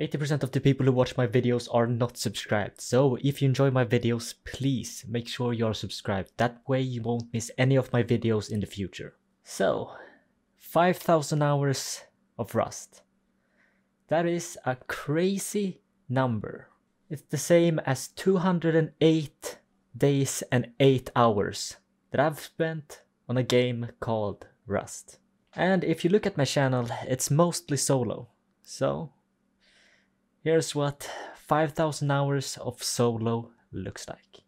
80% of the people who watch my videos are not subscribed, so if you enjoy my videos, please make sure you are subscribed. That way you won't miss any of my videos in the future. So, 5,000 hours of Rust. That is a crazy number. It's the same as 208 days and 8 hours that I've spent on a game called Rust. And if you look at my channel, it's mostly solo. So, here's what 5,000 hours of solo looks like.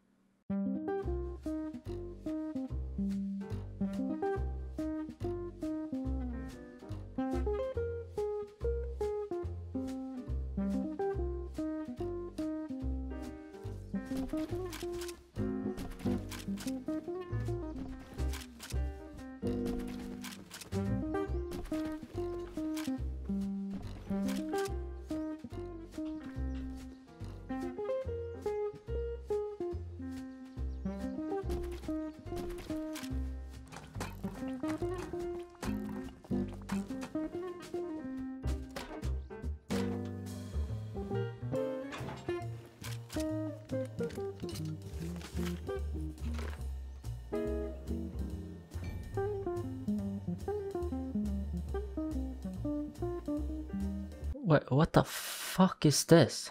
Wait, what the fuck is this?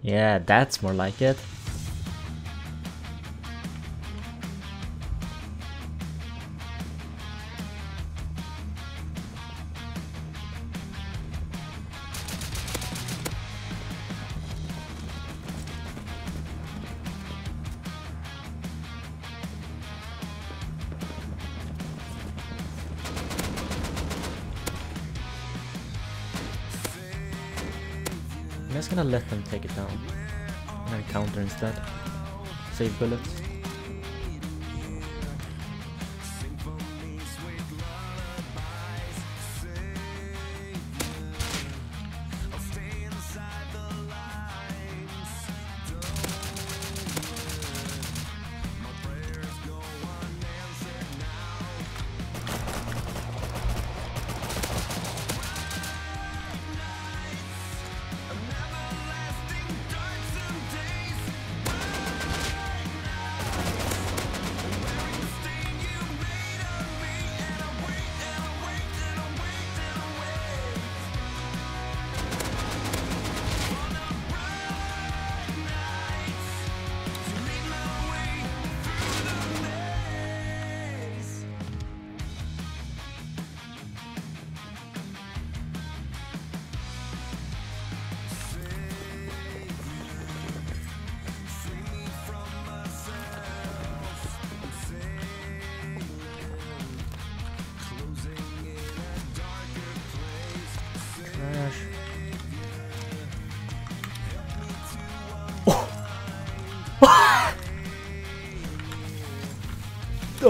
Yeah, that's more like it. I'm just gonna let them take it down. I'm gonna counter instead. Save bullets.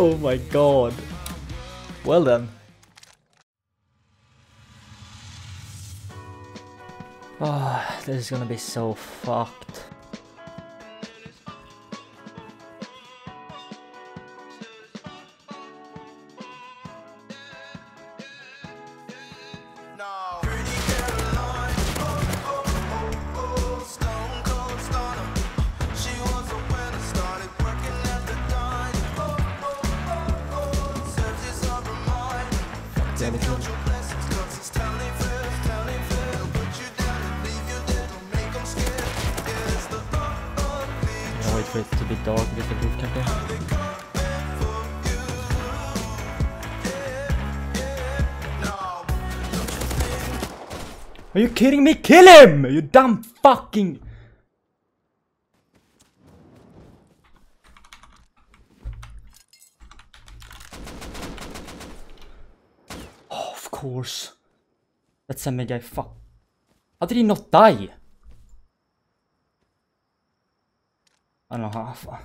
Oh my god. Well done. Oh, this is gonna be so fucked. Wait for it to be dark with the roof cafe. Are you kidding me? Kill him! You dumb fucking... Oh, of course. That's a mega fuck. How did he not die? I don't know how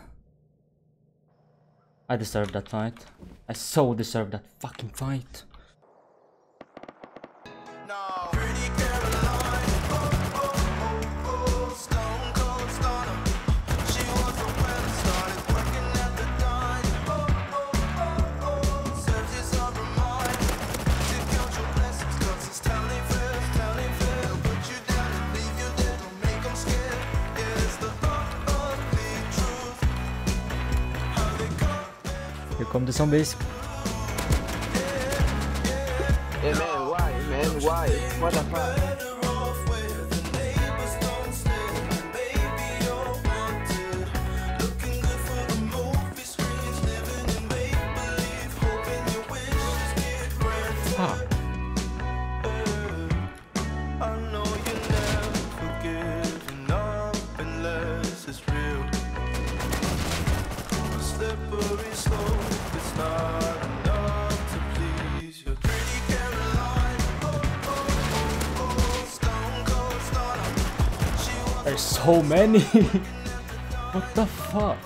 I deserve that fight. I so deserve that fucking fight. Comme 200 base. Hey man, why? What the fuck? There's so many. What the fuck?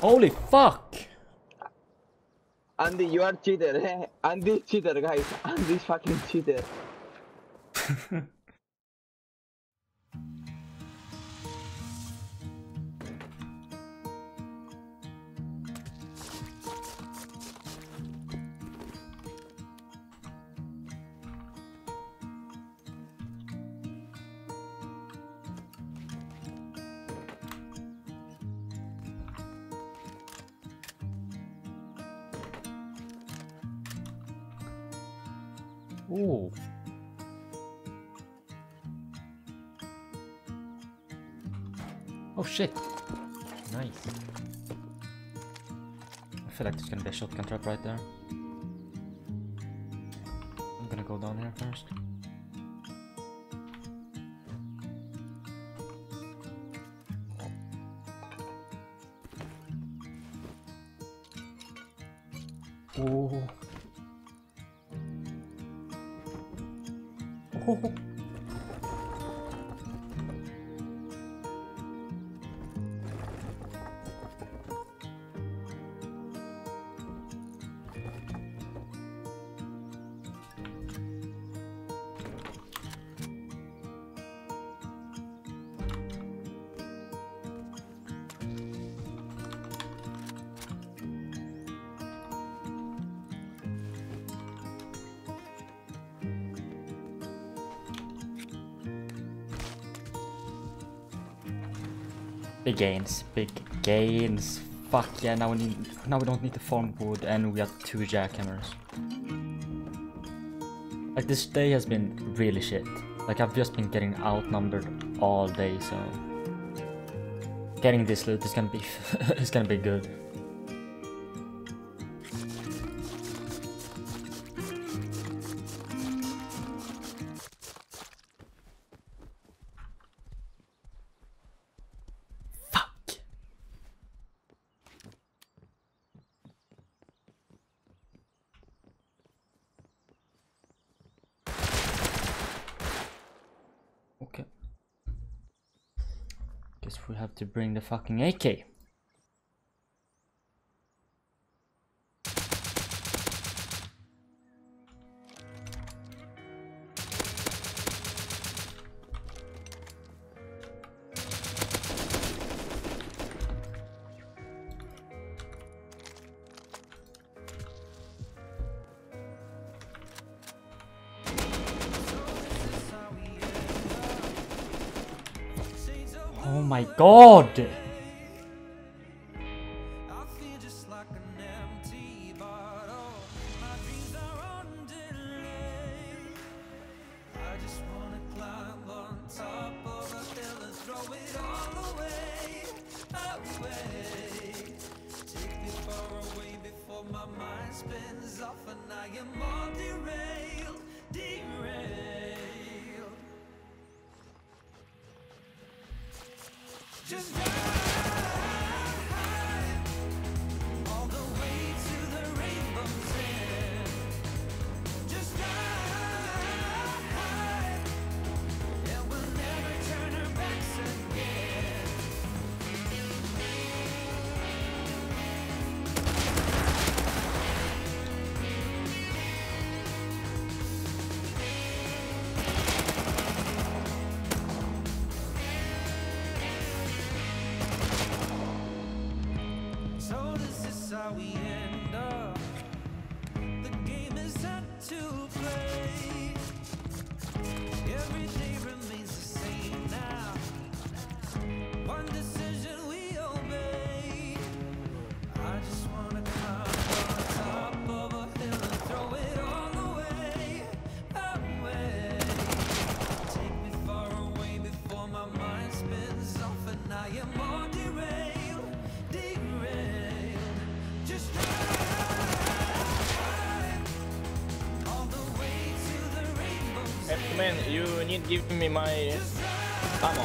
Holy fuck! Andy, you are cheater, eh? Andy's cheater, guys. Andy's fucking cheater. Oh. Oh shit. Nice. I feel like there's gonna be a shotgun trap right there. I'm gonna go down here first. Oh. Big gains, big gains. Fuck yeah, now we don't need to farm wood and we got 2 jackhammers. Like this day has been really shit. Like I've just been getting outnumbered all day, so getting this loot is gonna be it's gonna be good. Okay. Guess we have to bring the fucking AK. Oh my god! Just die, all the way to the rainbow's end. Just die, and we'll never turn our backs again. So this is how we end up. The game is you need give me my ammo.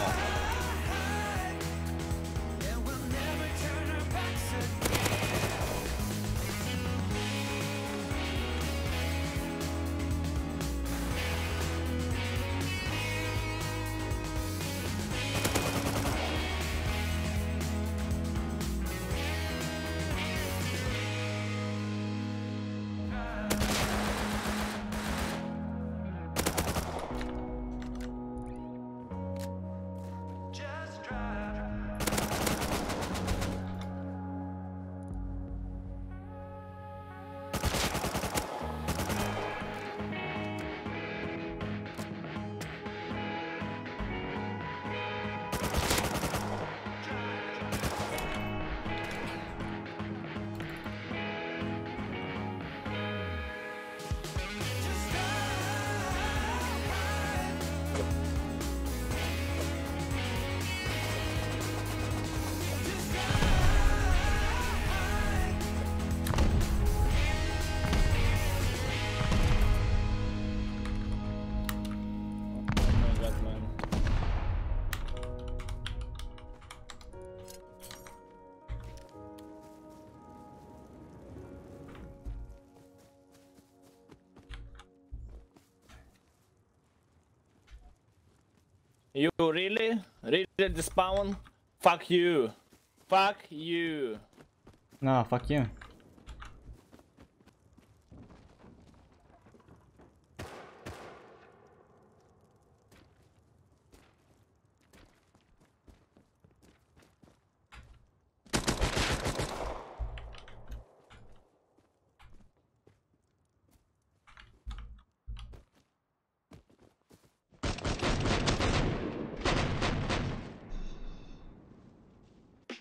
You really? Really the spawn? Fuck you. Fuck you. No, fuck you.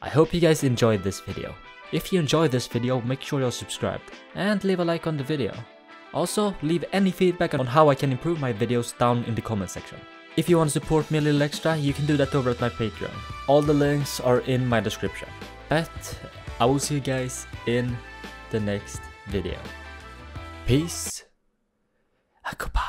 I hope you guys enjoyed this video. If you enjoyed this video, make sure you're subscribed and leave a like on the video. Also, leave any feedback on how I can improve my videos down in the comment section. If you want to support me a little extra, you can do that over at my Patreon. All the links are in my description. But I will see you guys in the next video. Peace. Goodbye.